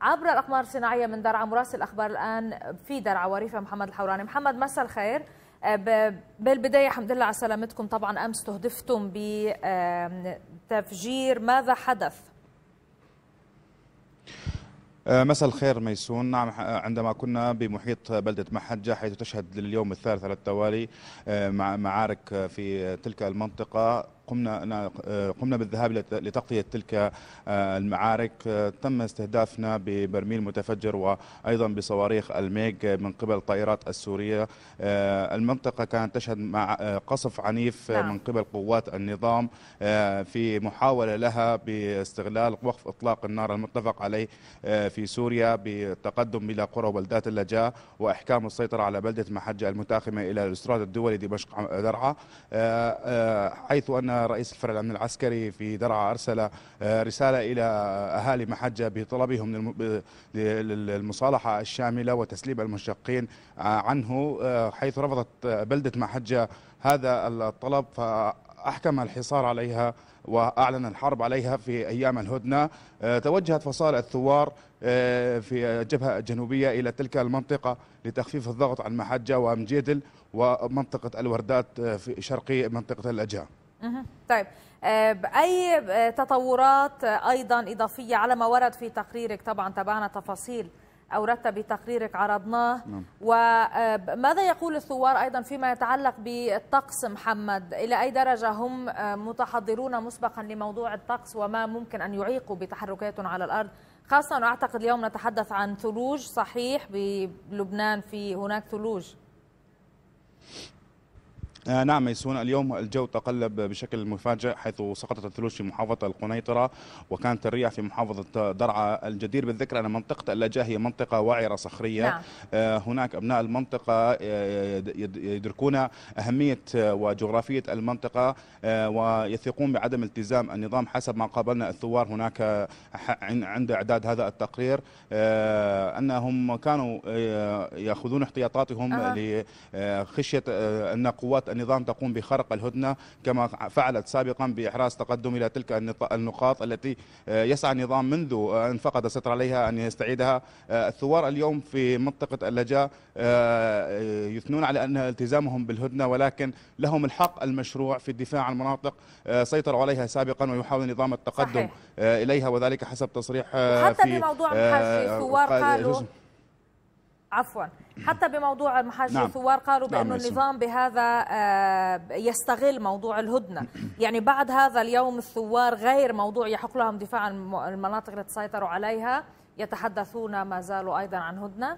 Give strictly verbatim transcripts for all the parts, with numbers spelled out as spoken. عبر الأقمار الصناعية من درعا. مراسل أخبار الآن في درعا وريفة محمد الحوراني. محمد، مساء الخير. بالبداية الحمد لله على سلامتكم. طبعا أمس استهدفتم بتفجير، ماذا حدث؟ مساء الخير ميسون. نعم، عندما كنا بمحيط بلدة محجة حيث تشهد لليوم الثالث على التوالي معارك في تلك المنطقة، قمنا قمنا بالذهاب لتغطية تلك المعارك. تم استهدافنا ببرميل متفجر وأيضا بصواريخ الميغ من قبل الطائرات السورية. المنطقة كانت تشهد مع قصف عنيف من قبل قوات النظام في محاولة لها باستغلال وقف إطلاق النار المتفق عليه في سوريا بالتقدم إلى قرى وبلدات اللجاة وإحكام السيطرة على بلدة محجة المتاخمة إلى الاستراد الدولي دمشق درعا، حيث أن رئيس الفرع الأمن العسكري في درعا أرسل رسالة إلى أهالي محجة بطلبهم للمصالحة الشاملة وتسليم المنشقين عنه، حيث رفضت بلدة محجة هذا الطلب فأحكم الحصار عليها وأعلن الحرب عليها في أيام الهدنة. توجهت فصائل الثوار في الجبهة الجنوبية إلى تلك المنطقة لتخفيف الضغط عن محجة وأمجيدل ومنطقة الوردات في شرقي منطقة اللجاة. طيب، أي تطورات أيضا إضافية على ما ورد في تقريرك؟ طبعا تابعنا تفاصيل أوردت بتقريرك عرضناه. نعم. وماذا يقول الثوار أيضا فيما يتعلق بالطقس محمد؟ إلى أي درجة هم متحضرون مسبقا لموضوع الطقس وما ممكن أن يعيقوا بتحركاتهم على الأرض، خاصة أعتقد اليوم نتحدث عن ثلوج؟ صحيح، بلبنان في هناك ثلوج. نعم ميسون، اليوم الجو تقلب بشكل مفاجئ حيث سقطت الثلوج في محافظة القنيطرة وكانت الرياح في محافظة درعا. الجدير بالذكر أن منطقة اللجاة هي منطقة وعرة صخرية. نعم. هناك أبناء المنطقة يدركون أهمية وجغرافية المنطقة ويثقون بعدم التزام النظام حسب ما قابلنا الثوار هناك عند إعداد هذا التقرير، أنهم كانوا يأخذون احتياطاتهم أه. لخشية أن قوات النظام تقوم بخرق الهدنة كما فعلت سابقا بإحراز تقدم إلى تلك النقاط التي يسعى النظام منذ أن فقد السيطرة عليها أن يستعيدها. الثوار اليوم في منطقة اللجاء يثنون على أن التزامهم بالهدنة، ولكن لهم الحق المشروع في الدفاع عن مناطق سيطروا عليها سابقا ويحاول النظام التقدم صحيح. إليها، وذلك حسب تصريح حتى في موضوع محجة الثوار قالوا عفوا حتى بموضوع المحاجر. نعم. الثوار قالوا بأن نعم النظام بهذا يستغل موضوع الهدنة، يعني بعد هذا اليوم الثوار غير موضوع يحق لهم دفاع عن المناطق التي سيطروا عليها يتحدثون ما زالوا أيضا عن هدنة.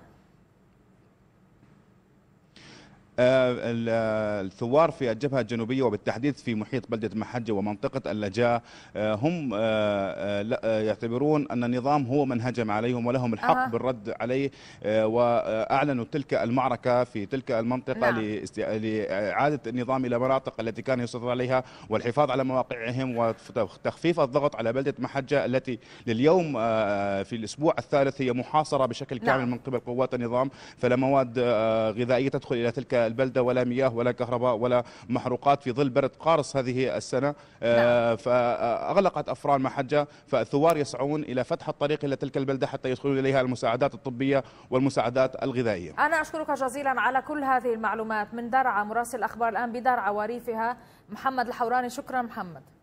الثوار في الجبهة الجنوبية وبالتحديد في محيط بلدة محجة ومنطقة اللجاء هم يعتبرون أن النظام هو من هجم عليهم ولهم الحق أه. بالرد عليه، وأعلنوا تلك المعركة في تلك المنطقة. نعم. لإعادة النظام إلى مناطق التي كان يسيطر عليها والحفاظ على مواقعهم وتخفيف الضغط على بلدة محجة التي لليوم في الأسبوع الثالث هي محاصرة بشكل كامل. نعم. من قبل قوات النظام، فلا مواد غذائية تدخل إلى تلك البلدة ولا مياه ولا كهرباء ولا محروقات في ظل برد قارص هذه السنة. نعم. فأغلقت أفران محجة، فالثوار يسعون إلى فتح الطريق إلى تلك البلدة حتى يدخلون إليها المساعدات الطبية والمساعدات الغذائية. أنا أشكرك جزيلا على كل هذه المعلومات من درعا. مراسل أخبار الآن بدرعا وريفها محمد الحوراني، شكرا محمد.